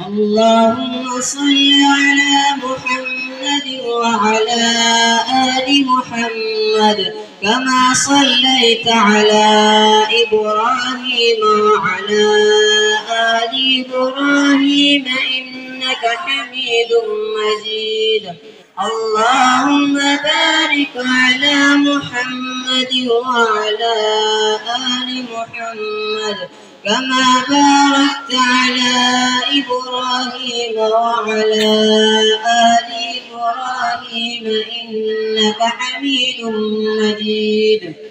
اللهم صل على محمد وعلى آل محمد كما صليت على إبراهيم وعلى آل إبراهيم إنك حميد مجيد. اللهم بارك على محمد وعلى آل محمد كما باركت على إبراهيم وعلى آل إبراهيم إنك حميد مجيد.